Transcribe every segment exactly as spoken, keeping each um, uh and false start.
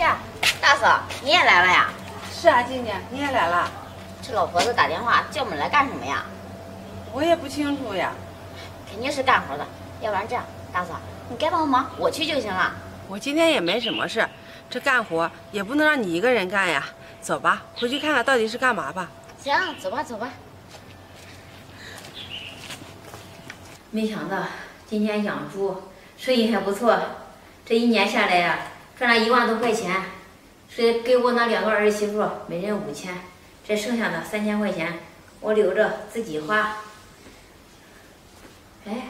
呀，大嫂，你也来了呀？是啊，静静，你也来了。这老婆子打电话叫我们来干什么呀？我也不清楚呀。肯定是干活的，要不然这样，大嫂，你该帮帮忙，我去就行了。我今天也没什么事，这干活也不能让你一个人干呀。走吧，回去看看到底是干嘛吧。行，走吧，走吧。没想到今天养猪生意还不错，这一年下来呀、啊。 赚了一万多块钱，是给我那两个儿媳妇每人五千，这剩下的三千块钱我留着自己花。哎，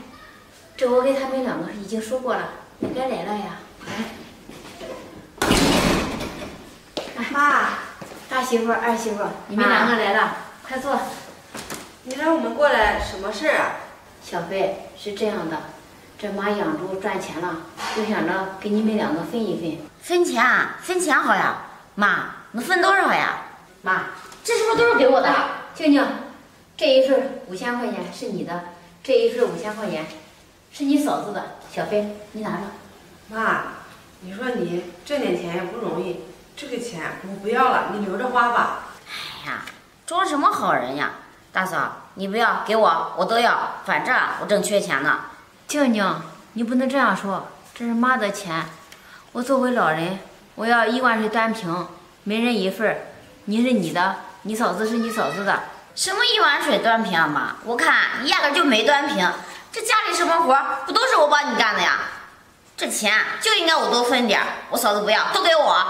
这我给他们两个已经说过了，你该来了呀。哎，妈，大媳妇、二媳妇，你们两个来了，啊、快坐。你让我们过来什么事啊？小飞是这样的。 这妈养猪赚钱了，就想着给你们两个分一分。分钱啊，分钱好呀！妈，能分多少呀？妈，这是不是都是给我的？静静，这一份五千块钱是你的，这一份五千块钱是你嫂子的。小飞，你拿着。妈，你说你挣点钱也不容易，这个钱我不要了，你留着花吧。哎呀，装什么好人呀！大嫂，你不要给我，我都要，反正我正缺钱呢。 静静，你不能这样说，这是妈的钱。我作为老人，我要一碗水端平，每人一份。你是你的，你嫂子是你嫂子的。什么一碗水端平啊，妈？我看你压根就没端平。这家里什么活不都是我帮你干的呀？这钱就应该我多分点，我嫂子不要，都给我。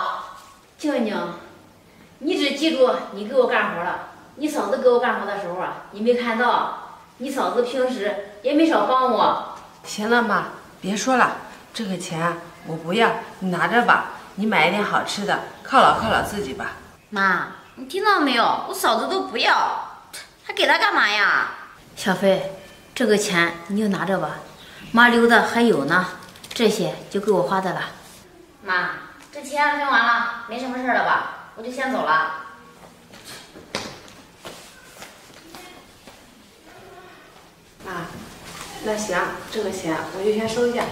静静，你只记住你给我干活了。你嫂子给我干活的时候啊，你没看到，你嫂子平时也没少帮我。 行了，妈，别说了，这个钱我不要，你拿着吧，你买一点好吃的犒劳犒劳自己吧。妈，你听到没有？我嫂子都不要，还给她干嘛呀？小飞，这个钱你就拿着吧，妈留的还有呢，这些就够我花的了。妈，这钱分完了，没什么事了吧？我就先走了。妈。 那行，这个钱我就先收下，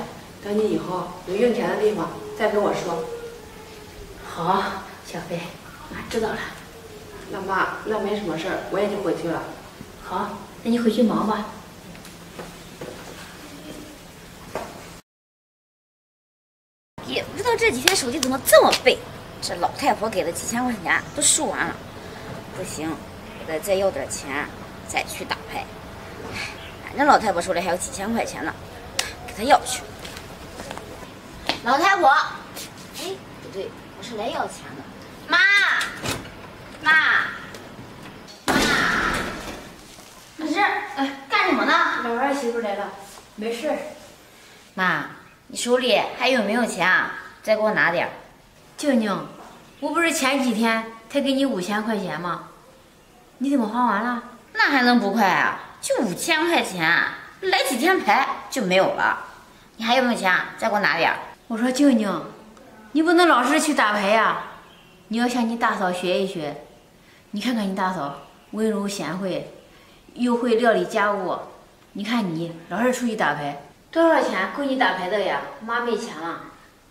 等你以后有用钱的地方再跟我说。好，小飞，妈知道了。那妈，那没什么事儿，我也就回去了。好，那你回去忙吧。也不知道这几天手机怎么这么背，这老太婆给的几千块钱都输完了，不行，我得再要点钱，再去打牌。 那老太婆手里还有几千块钱呢，给她要去。老太婆，哎，不对，我是来要钱的。妈，妈，妈，你这哎干什么呢？老二媳妇来了，没事。妈，你手里还有没有钱啊？再给我拿点。静静，我不是前几天才给你五千块钱吗？你怎么花完了？那还能不快啊？ 就五千块钱，来几天牌就没有了。你还有没有钱？再给我拿点。我说静静，你不能老是去打牌呀、啊，你要向你大嫂学一学。你看看你大嫂温柔贤惠，又会料理家务。你看你老是出去打牌，多少钱够你打牌的呀？妈没钱了，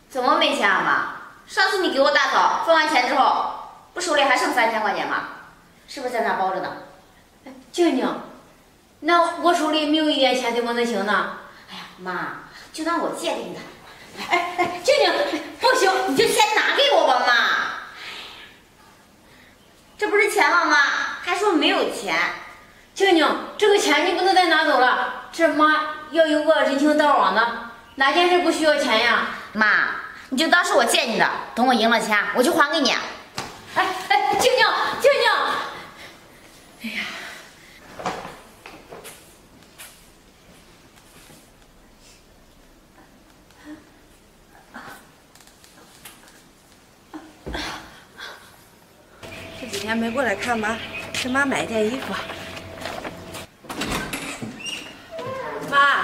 怎么没钱啊？妈，上次你给我大嫂分完钱之后，不手里还剩三千块钱吗？是不是在那包着呢？哎，静静。 那我手里没有一点钱，怎么能行呢？哎呀，妈，就当我借给你的。哎哎，静静，不行，你就先拿给我吧，妈。这不是钱吗？妈，还说没有钱。静静，这个钱你不能再拿走了，这妈要有个人情到往的，哪件事不需要钱呀？妈，你就当是我借你的，等我赢了钱，我就还给你。哎哎，静静，静静，哎呀。 这几天没过来看妈，给妈买一件衣服。妈，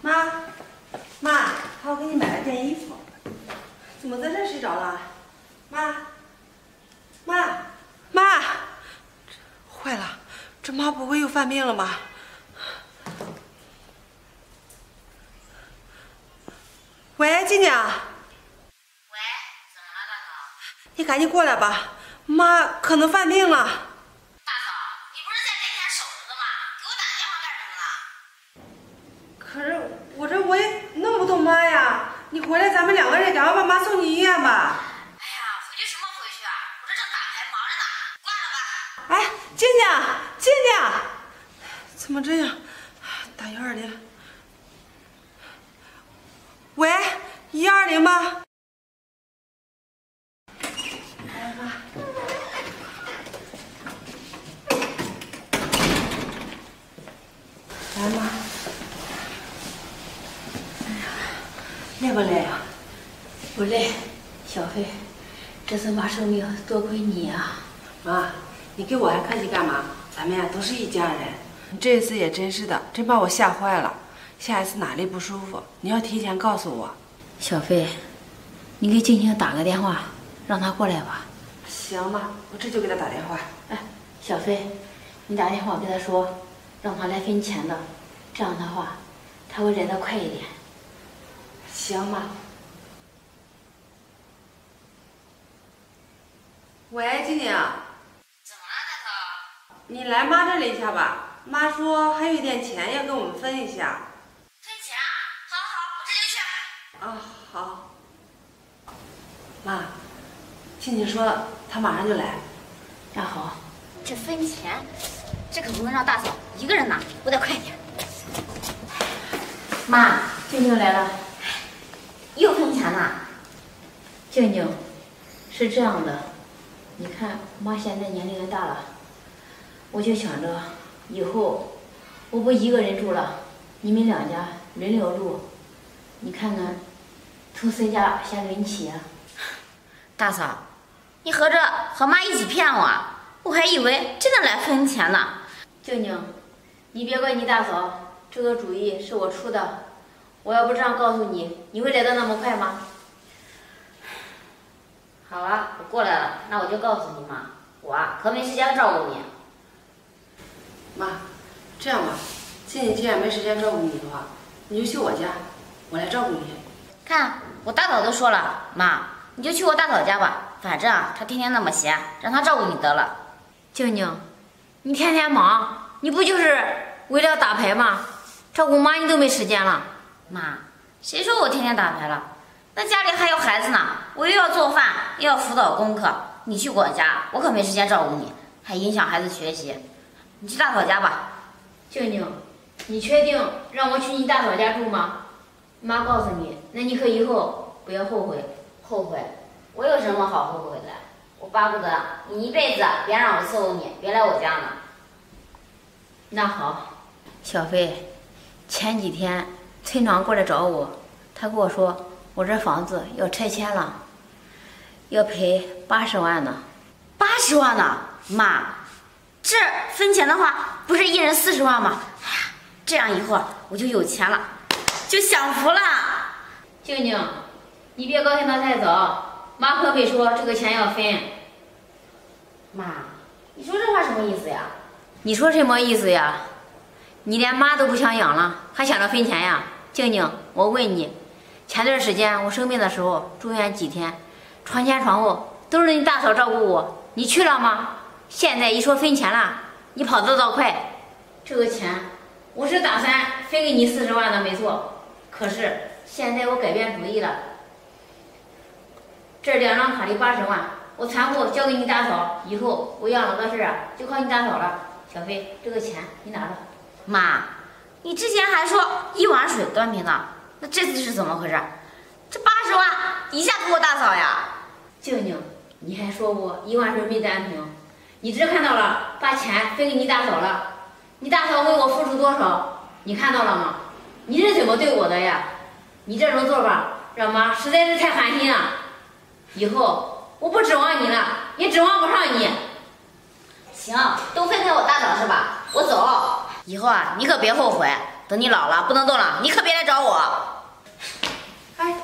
妈，妈，爸，我给你买了件衣服，怎么在这睡着了？妈，妈，妈，坏了，这妈不会又犯病了吗？喂，金娘。喂，怎么了，大嫂？你赶紧过来吧，妈可能犯病了。大嫂，你不是在跟前守着的吗？给我打电话干什么了？可是我这我也弄不懂妈呀，你回来咱们两个人赶快把妈送去医院吧。哎呀，回去什么回去啊？我这正打牌忙着呢，挂了吧。哎，金娘，金娘，怎么这样？打幺二零。 喂，一二零吗？哎妈！哎妈！哎呀，累不累啊？不累，小飞，这次妈生病多亏你啊！妈，你跟我还客气干嘛？咱们呀都是一家人。你这一次也真是的，真把我吓坏了。 下一次哪里不舒服，你要提前告诉我。小飞，你给静静打个电话，让她过来吧。行吧，我这就给她打电话。哎，小飞，你打电话跟她说，让她来分钱的，这样的话，她会来得快一点。行吧。喂，静静。怎么了，大嫂？你来妈这里一下吧。妈说还有一点钱要跟我们分一下。 啊，好，妈，静静说她马上就来。那好，这分钱，这可不能让大嫂一个人拿，我得快点。妈，静静来了，又分钱了。静静，是这样的，你看妈现在年龄也大了，我就想着以后我不一个人住了，你们两家轮流住，你看看。 从谁家先轮起啊？大嫂，你合着和妈一起骗我，我还以为真的来分钱呢。静静，你别怪你大嫂，这个主意是我出的。我要不这样告诉你，你会来得那么快吗？好啊，我过来了，那我就告诉你妈，我啊可没时间照顾你。妈，这样吧，静静既然没时间照顾你的话，你就去我家，我来照顾你。 看，我大嫂都说了，妈，你就去我大嫂家吧，反正啊，她天天那么闲，让她照顾你得了。静静，你天天忙，你不就是为了打牌吗？照顾妈你都没时间了。妈，谁说我天天打牌了？那家里还有孩子呢，我又要做饭，又要辅导功课。你去我家，我可没时间照顾你，还影响孩子学习。你去大嫂家吧。静静，你确定让我去你大嫂家住吗？ 妈告诉你，那你可以后不要后悔。后悔？我有什么好后悔的？我巴不得你一辈子别让我伺候你，别来我家呢。那好，小飞，前几天村长过来找我，他跟我说我这房子要拆迁了，要赔八十万呢。八十万呢？妈，这分钱的话不是一人四十万吗？哎呀，这样以后我就有钱了。 就享福了，静静，你别高兴得太早。妈可没说这个钱要分。妈，你说这话什么意思呀？你说什么意思呀？你连妈都不想养了，还想着分钱呀？静静，我问你，前段时间我生病的时候住院几天，床前床后都是你大嫂照顾我，你去了吗？现在一说分钱了，你跑得倒快。这个钱。 我是打算分给你四十万的，没错。可是现在我改变主意了，这两张卡里八十万，我全部交给你大嫂。以后我养老的事啊，就靠你大嫂了。小飞，这个钱你拿着。妈，你之前还说一碗水端平呢，那这次是怎么回事？这八十万一下给我大嫂呀！静静，你还说我一碗水没端平，你只看到了把钱分给你大嫂了。 你大嫂为我付出多少，你看到了吗？你是怎么对我的呀？你这种做法让妈实在是太寒心了。以后我不指望你了，也指望不上你。行，都分给我大嫂是吧？我走。以后啊，你可别后悔。等你老了不能动了，你可别来找我。哎，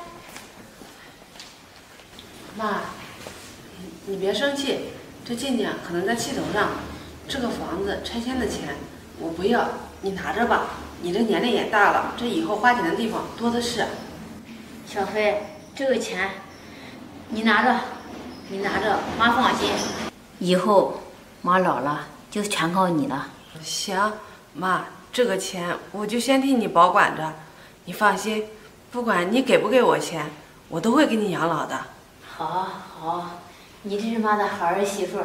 妈，你别生气，这静静可能在气头上。这个房子拆迁的钱。 我不要，你拿着吧。你这年龄也大了，这以后花钱的地方多的是。小飞，这个钱你拿着，你拿着，妈放心。以后妈老了就全靠你了。行，妈，这个钱我就先替你保管着，你放心，不管你给不给我钱，我都会给你养老的。好，好，你真是妈的好儿媳妇。